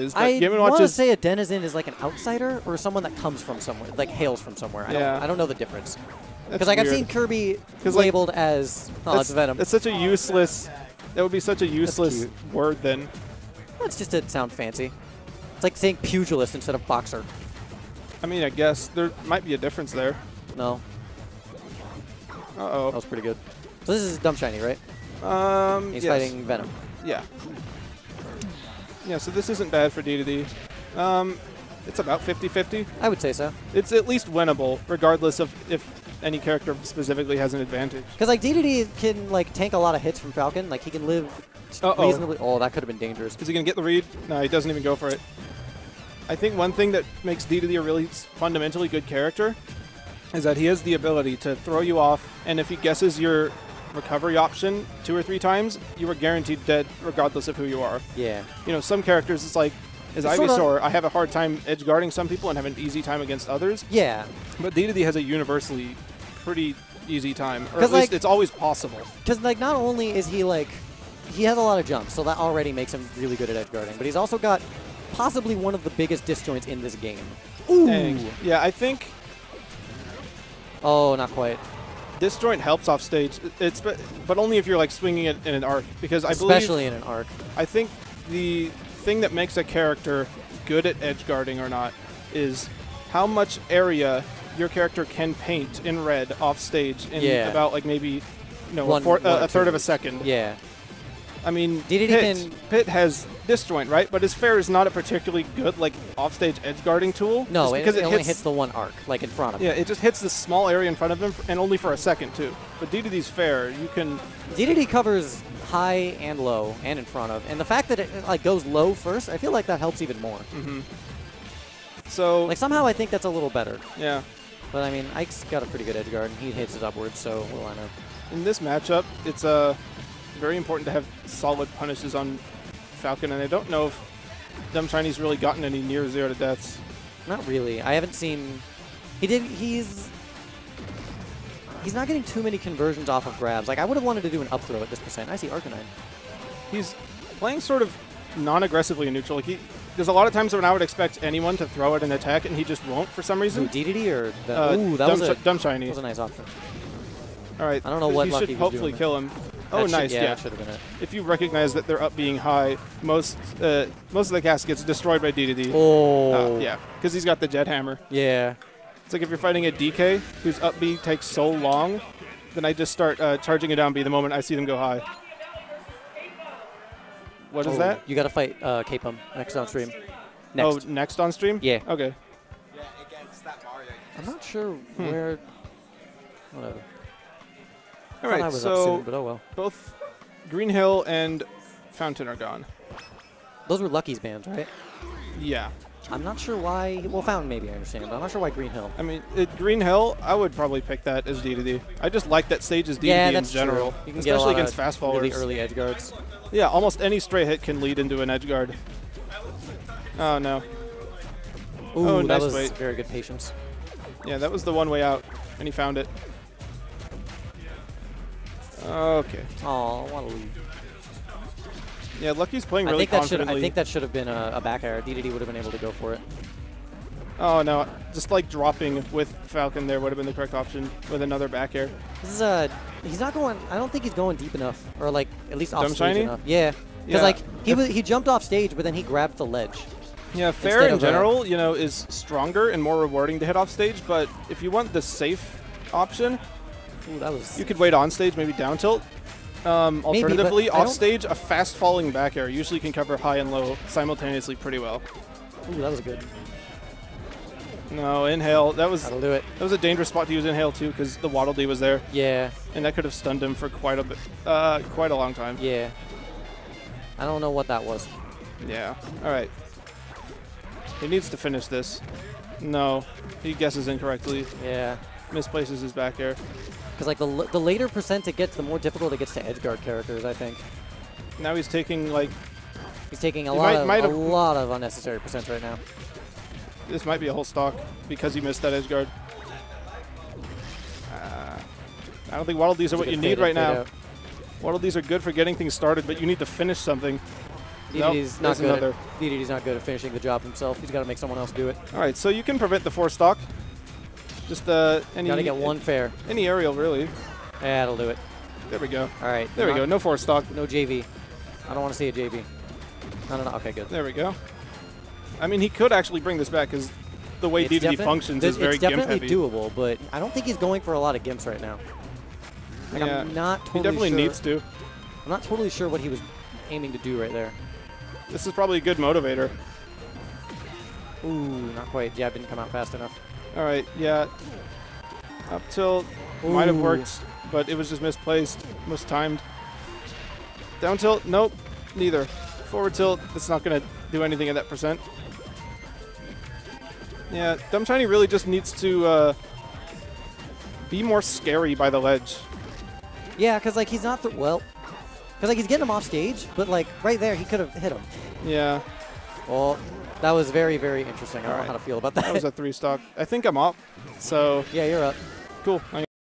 is. But I want to say a denizen is like an outsider or someone that comes from somewhere, like hails from somewhere. I don't know the difference. Because like I've seen Kirby labeled like, as it's Venom. That's such a useless. That would be such a useless word then. Well, it's just to sound fancy. It's like saying pugilist instead of boxer. I mean, I guess there might be a difference there. No. Uh-oh. That was pretty good. So this is Dumshiny, right? He's fighting Venom. Yeah. Yeah, so this isn't bad for Dedede. It's about 50-50. I would say so. It's at least winnable, regardless of if any character specifically has an advantage. Because like Dedede can like tank a lot of hits from Falcon. Like he can live reasonably. Oh, that could have been dangerous. Is he gonna get the read? No, he doesn't even go for it. I think one thing that makes Dedede a really fundamentally good character is that he has the ability to throw you off, and if he guesses your recovery option 2 or 3 times, you are guaranteed dead regardless of who you are. Yeah. You know, some characters it's like, as Ivysaur, I have a hard time edge guarding some people and have an easy time against others. Yeah. But Dedede has a universally pretty easy time, or at least like, it's always possible. Because like not only is he like, he has a lot of jumps, so that already makes him really good at edge guarding, but he's also got possibly one of the biggest disjoints in this game. Ooh. Dang. Yeah, I think. Oh, not quite. Disjoint helps off stage, it's but only if you're like swinging it in an arc, because I believe especially in an arc. I think the thing that makes a character good at edge guarding or not is how much area your character can paint in red off stage in about like maybe a third of a second. Yeah. I mean, Pit has disjoint, right? But his fair is not a particularly good like offstage edge guarding tool. No, because it only hits the one arc, like in front of him. Yeah, it just hits this small area in front of him, and only for a second too. But Dedede's fair, you can. Dedede covers high and low, and in front of, and the fact that it like goes low first, I feel like that helps even more. Mm-hmm. So like somehow I think that's a little better. Yeah. But I mean, Ike's got a pretty good edge guard, and he hits it upwards, so well I know. In this matchup, it's a. Very important to have solid punishes on Falcon, and I don't know if Dumshiny's really gotten any near zero to deaths. Not really. I haven't seen. He's not getting too many conversions off of grabs. Like I would have wanted to do an up throw at this percent. I see Arcanine. He's playing sort of non-aggressively in neutral. Like there's a lot of times when I would expect anyone to throw at an attack, and he just won't for some reason. Dedede or Dumshiny. That was a nice option. All right. I don't know what Lucky should hopefully kill him. Oh, nice! Yeah, should have been it. If you recognize that they're up being high, most of the cast gets destroyed by Dedede. Oh, yeah, because he's got the jet hammer. Yeah, it's like if you're fighting a DK whose up B takes so long, then I just start charging a down B the moment I see them go high. What is that? You got to fight K-Pum next on stream. Next. Oh, next on stream? Yeah. Okay. Yeah, against that Mario. I'm not sure where. Whatever. All right, so soon, but oh well. Both Green Hill and Fountain are gone. Those were Lucky's bands, right? Yeah. I'm not sure why. Well, Fountain maybe I understand, but I'm not sure why Green Hill. I mean, Green Hill, I would probably pick that as Dedede. I just like that Sage's Dedede in general, you can especially against fast forward really early edge guards. Yeah, almost any stray hit can lead into an edge guard. Oh no. Ooh, oh, that was very good patience. Yeah, that was the one way out, and he found it. Okay. Oh, I want to leave. Yeah, Lucky's playing really confidently. I think that should have been a back air. Dedede would have been able to go for it. Oh, no. Just like dropping with Falcon there would have been the correct option with another back air. This is he's not going. I don't think he's going deep enough, or like at least off stage enough. Yeah. Because like he jumped off stage, but then he grabbed the ledge. Yeah, fair in general, you know, is stronger and more rewarding to hit off stage. But if you want the safe option. Ooh, that was you could wait on stage, maybe down tilt. Alternatively, maybe, off stage, a fast falling back air usually can cover high and low simultaneously pretty well. Ooh, that was good. No, inhale. That was that'll do it. That was a dangerous spot to use inhale too, because the Waddle Dee was there. Yeah. And that could have stunned him for quite a long time. Yeah. I don't know what that was. Yeah. All right. He needs to finish this. No, he guesses incorrectly. Yeah. Misplaces his back air. Because like the later percent it gets, the more difficult it gets to edgeguard characters, I think. Now he's taking like... He's taking a lot of unnecessary percent right now. This might be a whole stock because he missed that edgeguard. I don't think Waddle Dees are what you need right now. Waddle Dees are good for getting things started, but you need to finish something. Dedede's not good at, finishing the job himself. He's got to make someone else do it. All right, so you can prevent the 4-stock. Just any... Got to get one fair. Any aerial, really. Yeah, that'll do it. There we go. All right. There we go. No 4-stock. No JV. I don't want to see a JV. No. Okay, good. There we go. I mean, he could actually bring this back because the way Dedede functions is very gimp heavy. It's definitely doable, but I don't think he's going for a lot of gimps right now. Like, yeah. I'm not totally sure. He definitely needs to. I'm not totally sure what he was aiming to do right there. This is probably a good motivator. Ooh, not quite. Jab didn't come out fast enough. All right, yeah. Up tilt might have worked, but it was just misplaced, mistimed. Down tilt, nope, neither. Forward tilt, it's not going to do anything at that percent. Yeah, Dumshiny really just needs to be more scary by the ledge. Yeah, because like he's not he's getting him off stage, but like right there he could have hit him. Yeah. Well, that was very, very interesting. I don't know how to feel about that. That was a 3-stock. I think I'm up. So yeah, you're up. Cool.